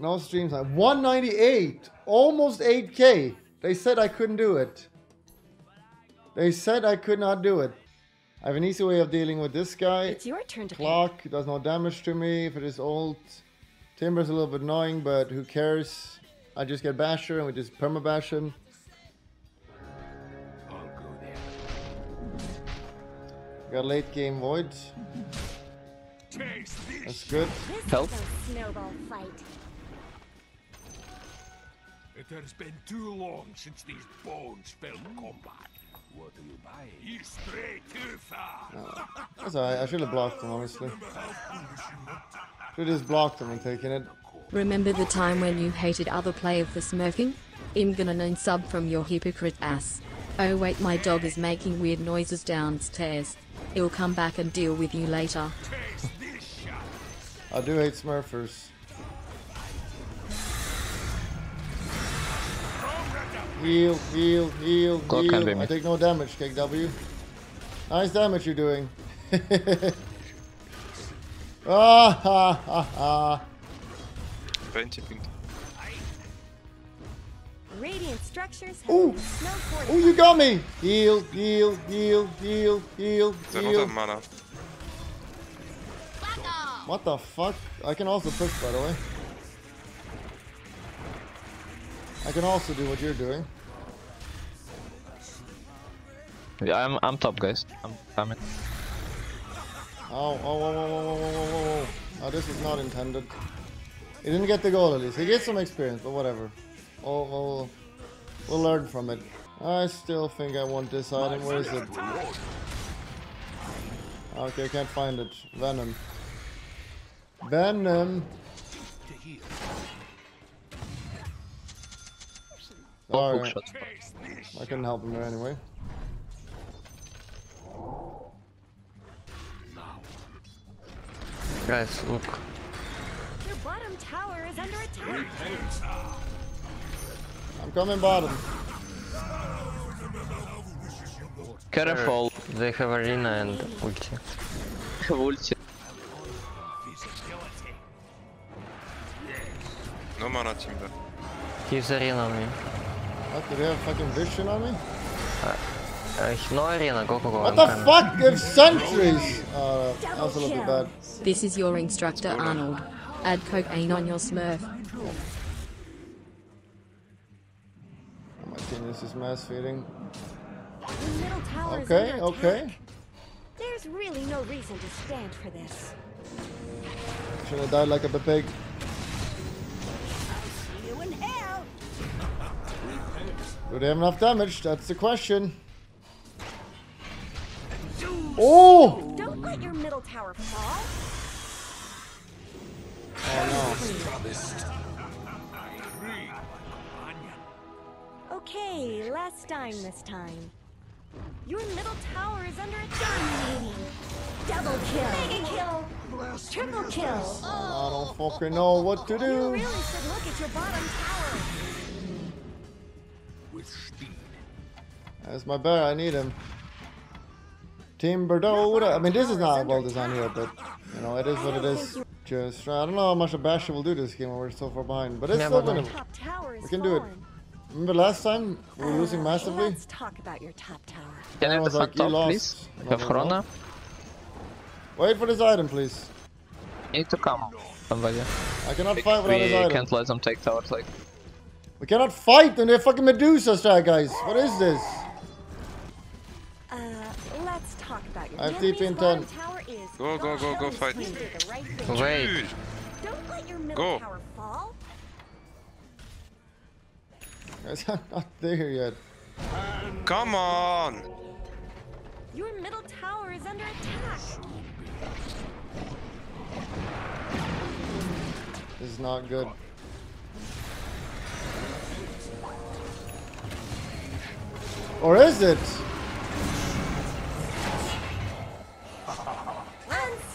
No streams on 198, almost 8K. They said I couldn't do it. They said I could not do it. I have an easy way of dealing with this guy. It's your turn to clock. It does no damage to me. If it is old, Timber's a little bit annoying, but who cares? I just get Basher and we just perma bash him. Got late game Void. That's good. Help. It has been too long since these bones fell combat. What are you buying? You stray too far. That's alright. I should have blocked him, honestly. Should have just blocked him and taken it. Remember the time when you hated other player for smurfing? I'm gonna unsub from your hypocrite ass. Oh wait, my dog is making weird noises downstairs. He'll come back and deal with you later. I do hate smurfers. Heal, heal, heal, heal. I take no damage, KW. Nice damage you're doing. Ah ha ha ha. Radiant structures. Ooh. Ooh, you got me. Heal, heal, heal, heal, heal, heal. Mana. What the fuck? I can also push, by the way. I can also do what you're doing. Yeah, I'm top, guys. I'm coming. Oh, oh, oh, oh, oh, oh, oh, oh. This is not intended. He didn't get the goal at least. He gets some experience, but whatever. Oh, we'll learn from it. I still think I want this item. Where is it? Okay, I can't find it. Venom. Venom. Alright. I couldn't help him there anyway. Guys, look. Your bottom tower is under attack. I'm coming bottom. Careful. They have arena and ulti. Ulti. No mana, Timber. He's arena on me. What, do they have fucking vision on me? No arena, go, go, go. What the fuck? They have sentries! That was a little bit bad. This is your instructor, Arnold. Add cocaine on your smurf. Oh my goodness, this is mass feeding. Okay, okay. There's really no reason to stand for this. Should have died like a pig. Do they have enough damage? That's the question. Oh! Don't let your middle tower fall. Oh no. Okay, last time this time. Your middle tower is under attack. Double kill. Mega kill. Triple kill. I don't fucking know what to do. You really should look at your bottom tower. That's my bear, I need him. Timbersaw. I mean, this is not well designed here, but you know, it is what it is. Just I don't know how much a Basher will do this game when we're so far behind, but it's still winnable. We can do it. Remember last time we were losing massively? Let's talk about your top tower. Can I have the top top, please? Have Corona. Wait for this item, please. You need to come, somebody. I cannot fight without this item. We can't let them take towers like. We cannot fight and they're fucking Medusa strike, guys. What is this? Let's talk about your I have TP in 10. Go, go, go, go fight. Right wait. Don't let your middle tower fall. Guys, I'm not there yet. Come on. Your middle tower is under attack. This is not good. Or is it?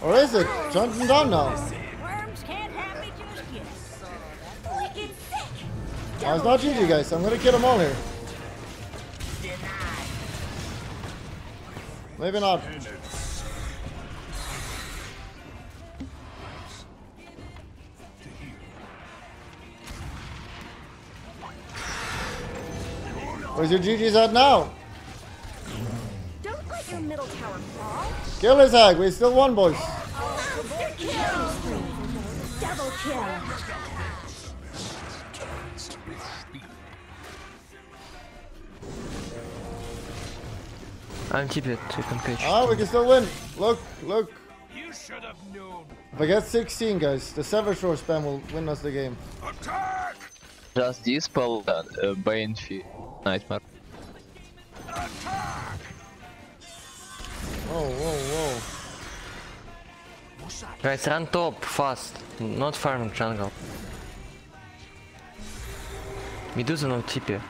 Or is it? Johnson down now. Oh, it's not GG, guys. I'm gonna kill them all here. Maybe not. Where's your GG's at now? Don't let your middle tower fall. Kill his egg. We still won, boys. Monster kill. Double kill. I'll keep it to compete. Ah, we can still win. Look, look. You should have known. If I get 16, guys, the Sever Shore spam will win us the game. Attack! Just this spell Banshee Nightmare. Attack! Whoa, whoa, whoa. Guys, run top fast. Not farming jungle. Medusa no TP.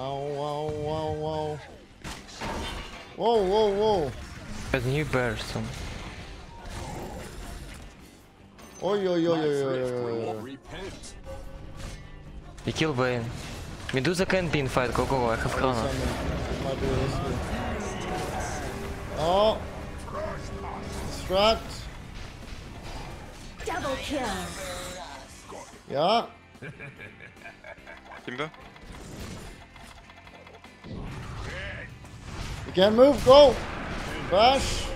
Ow, ow, ow, ow. Whoa, whoa, whoa. A new person. Oi, oi, oi, oi, oi, oi. You kill Bane. Medusa can't be in fight. Go, go, go. I have Hana. Oh. Distract. Double kill. Yeah. Timber. You can't move, go! Crash!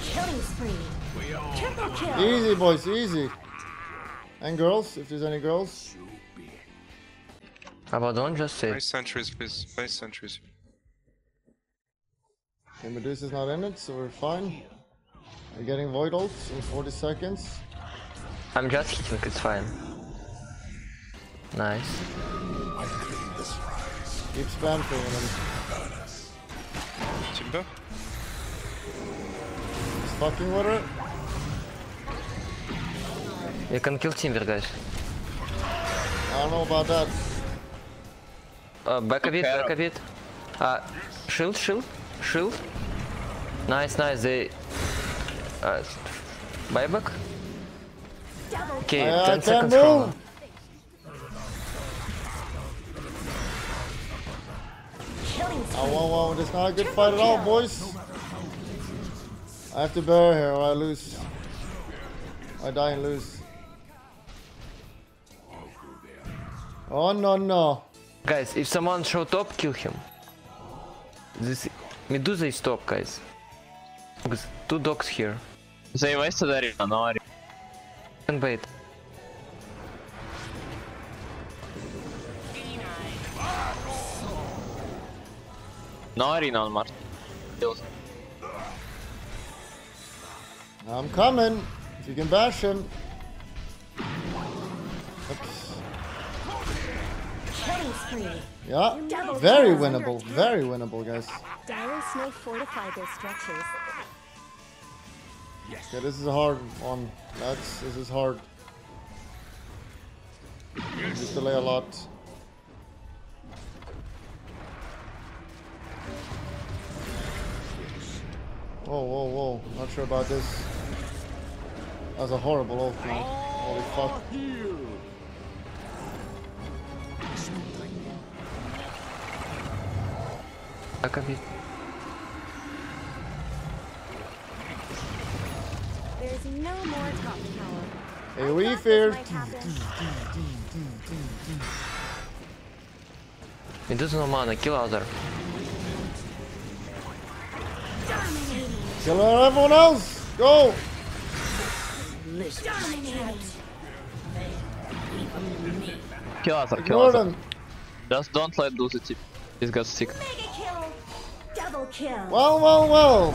Killing spree! Triple kill! Easy, boys, easy! And girls, if there's any girls. Abaddon just saved. Place sentries, please. Place sentries. Okay, Medusa's not in it, so we're fine. We're getting Void ult in 40 seconds. I'm just hitting, it's fine. Nice. Keep spamming them. Timber? He's fucking with it. You can kill Timber, guys. I don't know about that. Back a bit, back a bit. Shield, shield, shield. Nice, nice, they... buyback? Okay, 10 seconds from... Oh, wow, wow, that's not a good fight at all, boys. I have to bear here or I lose. I die and lose. Oh, no, no. Guys, if someone show top, kill him. This Medusa is top, guys. There's two dogs here. They wasted arena, no arena. And bait. No arena on Mars. I'm coming. If you can bash him. Oops. Yeah. Very winnable. Very winnable, guys. Darius may fortify their structures. Okay, this is a hard one. That's this is hard. You just delay a lot. Whoa, whoa, whoa. Not sure about this. That was a horrible ult, man. Holy fuck. I can hit. There's no more top tower. Hey, we fear. It doesn't no mana. Kill other. Kill everyone else! Go! Kill us, kill us. Just don't let do the tip. He's got sick. Well, well, well!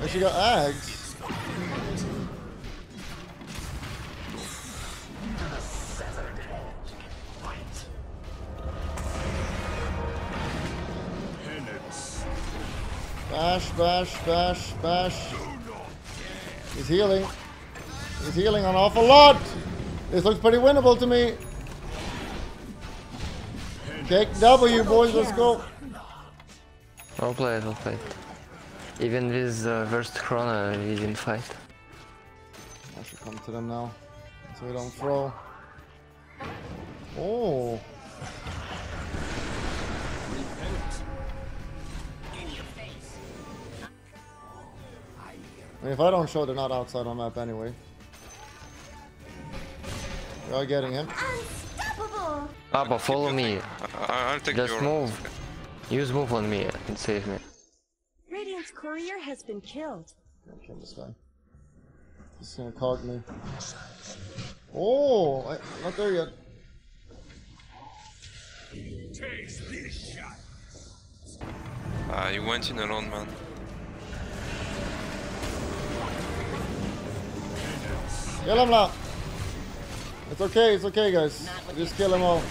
And she got eggs. Bash, bash, bash, bash. He's healing. He's healing an awful lot. This looks pretty winnable to me. Take W, boys. Let's go. I'll play it, I'll play it. Even with worst Chrono, we didn't fight. I should come to them now. So we don't throw. Oh. I mean, if I don't show, they're not outside on map anyway. We are getting him. Unstoppable. Abba, follow me. I'll take just your... move. Use move on me and save me. Radiant's courier has been killed. I'm gonna kill this guy. He's gonna cog me. Oh, not there yet. Taste this shot. You went in alone, man. Kill him now. It's okay, guys. Just kill them all.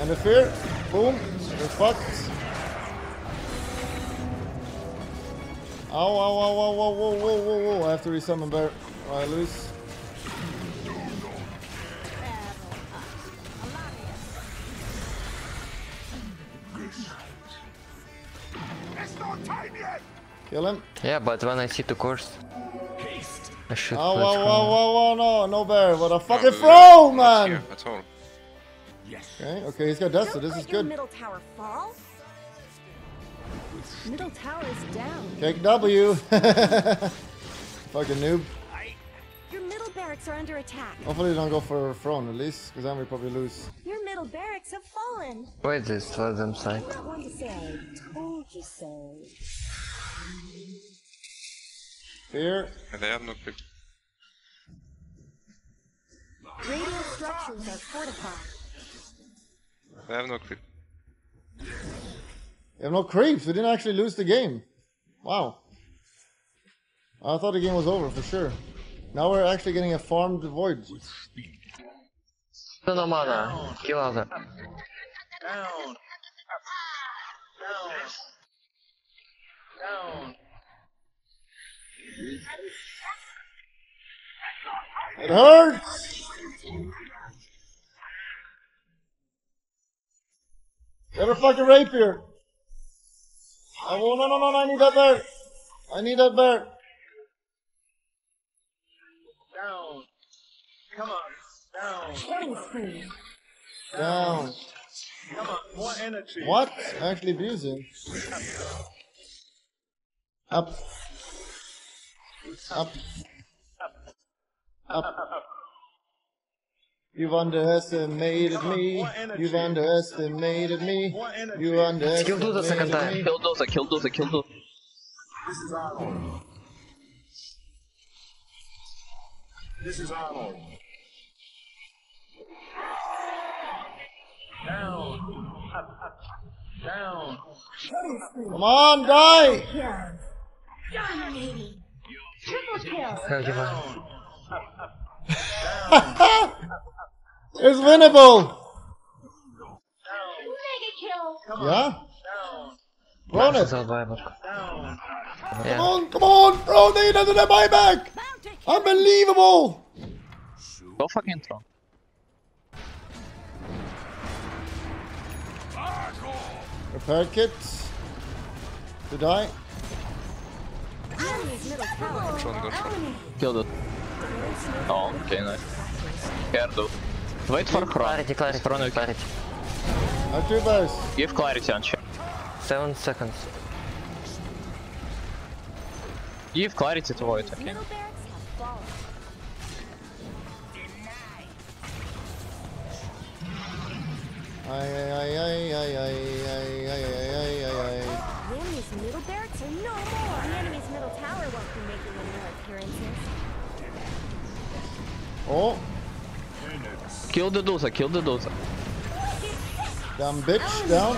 And the fear, boom, they're fucked. Ow, ow, ow, ow, ow, whoa, whoa, whoa, whoa. I have to resummon Bear. Alright, Luis. Kill him. Yeah, but when I see the course, I should. Oh, whoa, whoa, whoa, whoa, no, no Bear. What a fucking throw, man! That's all. Okay, okay, he's got dusted. This is good. Middle tower falls. Middle tower is down. Take W. Fucking noob. Your middle barracks are under attack. Hopefully they don't go for a throne at least, because then we probably lose. Your middle barracks have fallen. Wait, this let them side. I want to say I told you so. Here. They have no people. Radiant structures are fortified. They have no creep. They have no creeps. We didn't actually lose the game. Wow. I thought the game was over for sure. Now we're actually getting a farmed void. No mana. Kill other. Down. Down. Down. It hurts. Get a fucking rapier! Oh no no no no! I need that bear! I need that bear! Down! Come on! Down! Down! Come on! More energy! What? Actually abusing? Up! Up! Up! Up! You've underestimated me. You've underestimated me. You underestimated me. Kill Medusa second time. Kill Medusa. Kill Medusa. Kill Medusa. This is Arnold. This is Arnold. Down. Up, up. Down. Come on, die. Dominating. Triple kill. Down. Up, up. Down. It's winnable! Yeah? Run it! Come on, come on! Bro, they doesn't have buyback! Unbelievable! Go fucking throw. Repair kits. To die. Killed it. Oh, okay, nice. Cardo. Wait for clarity, clarity, clarity. Not too bad. Give clarity on check. 7 seconds. Give clarity to void, okay? The enemy's middle barracks are no more. The enemy's middle tower won't be making any appearances. Oh. Kill the Medusa, kill the Medusa. Damn bitch, down.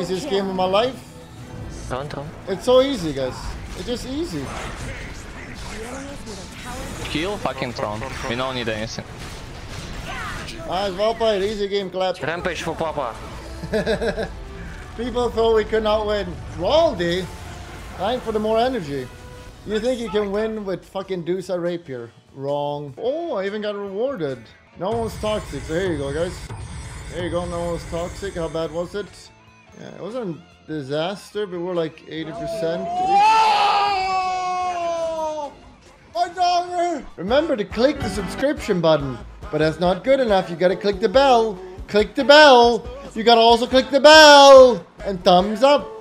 Easiest game of my life. It's so easy, guys. It's just easy. Kill fucking Tron. We don't need anything. Nice, well played. Easy game, clap. Rampage for Papa. People thought we could not win. Raldi, time for the more energy. You think you can win with fucking Medusa rapier? Wrong. Oh, I even got rewarded. No one's toxic. So here you go, guys. There you go. No one's toxic. How bad was it? Yeah, it wasn't a disaster, but we're like 80%. Oh! My daughter! Remember to click the subscription button, but that's not good enough. You gotta click the bell. Click the bell. You gotta also click the bell and thumbs up.